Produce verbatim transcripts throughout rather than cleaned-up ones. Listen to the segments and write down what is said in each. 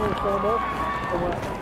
will stand up. And we'll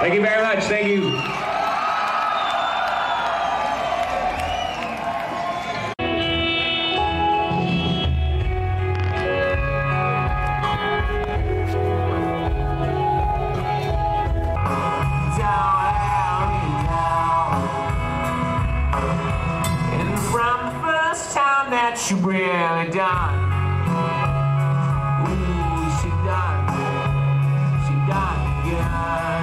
Thank you very much. Thank you. And from the first time that you really done. She done good.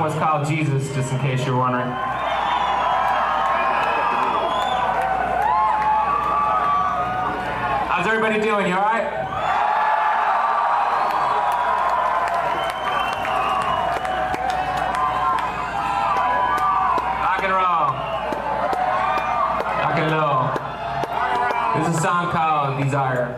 song was called Jesus, just in case you're wondering. How's everybody doing? You all right? There's a song called Desire.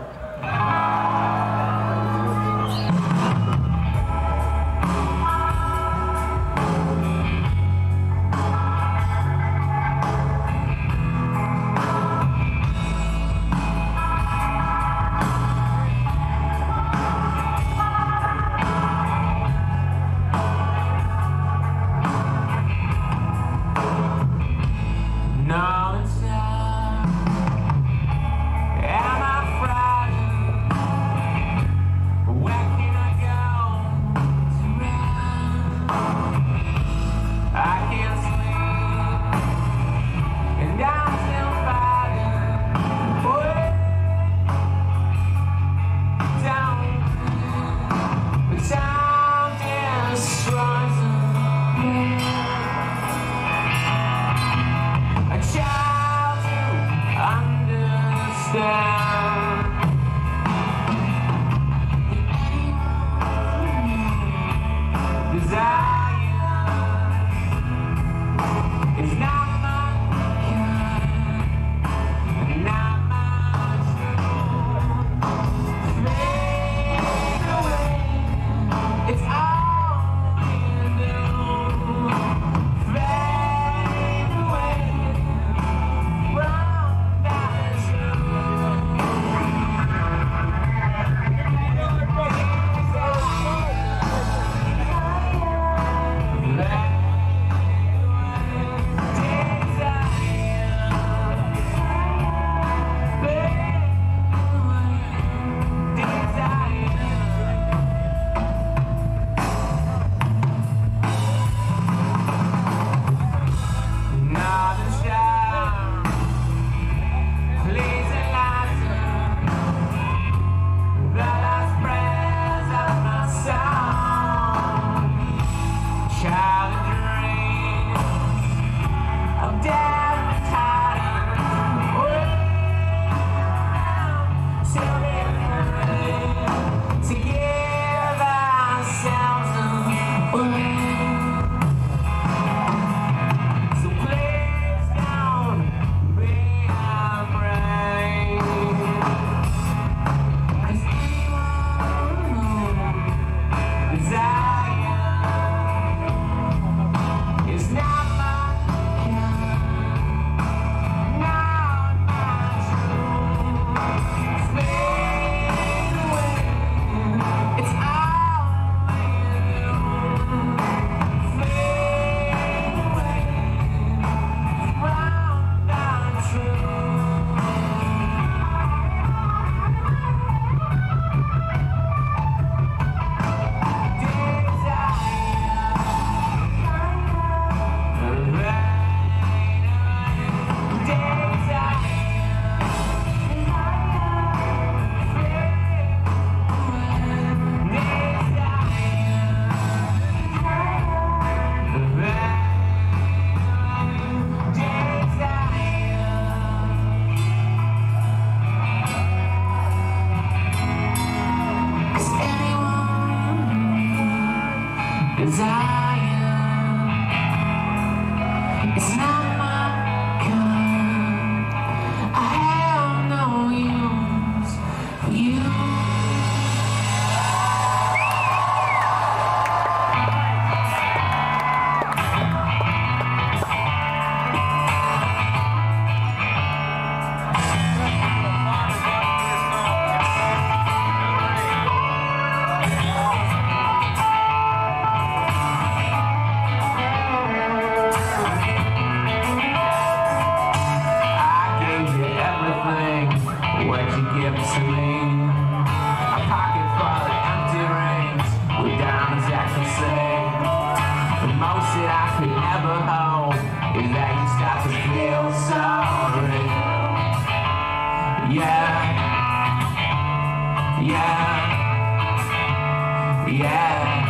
Yeah, yeah.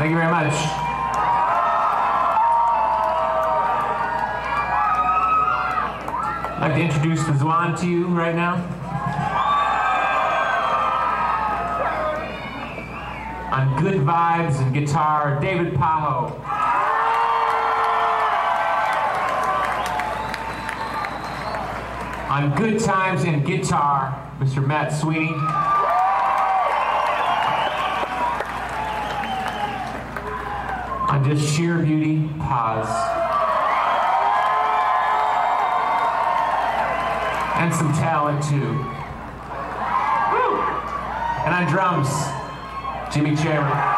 Thank you very much. I'd like to introduce the Zwan to you right now. On good vibes and guitar, David Pajo. On good times and guitar, Mister Matt Sweeney. On just sheer beauty, Paz. And some talent too. Woo! And on drums, Jimmy Chamberlin.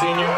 senior.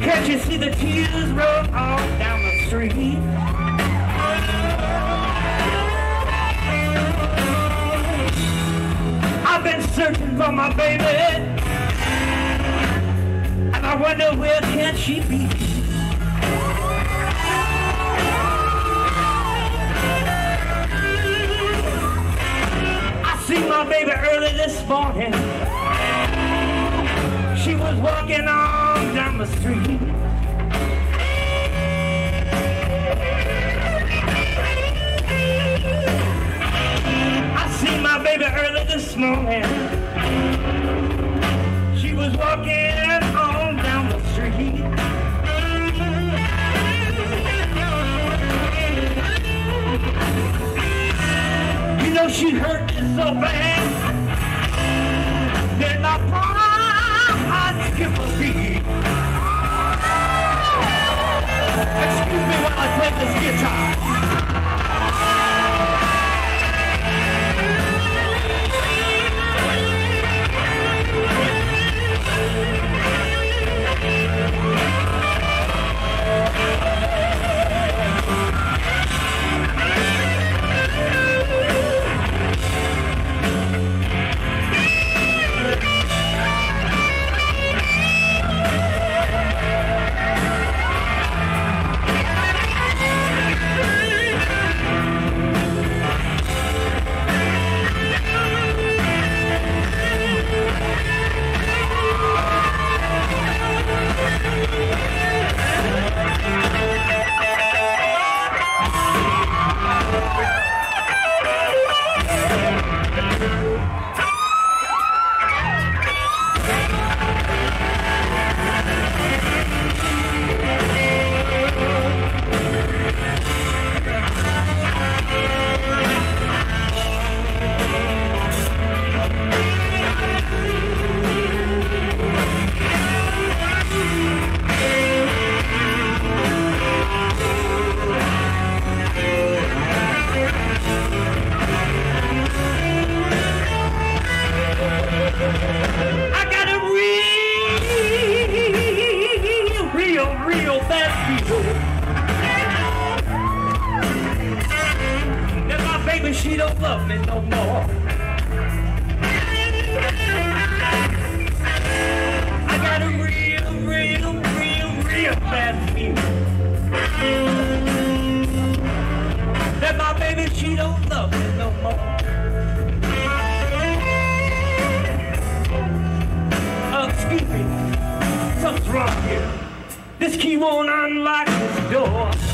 Can't you see the tears roll all down the street? I've been searching for my baby, and I wonder where can she be? I seen my baby early this morning. She was walking on down the street. I seen my baby early this morning. She was walking on down the street. You know she hurt so bad. They're not proud. Excuse me while I play this guitar. She don't love me no more. I got a real, real, real, real bad feeling that my baby, she don't love me no more. Oh, excuse me, something's wrong here. This key won't unlock this door.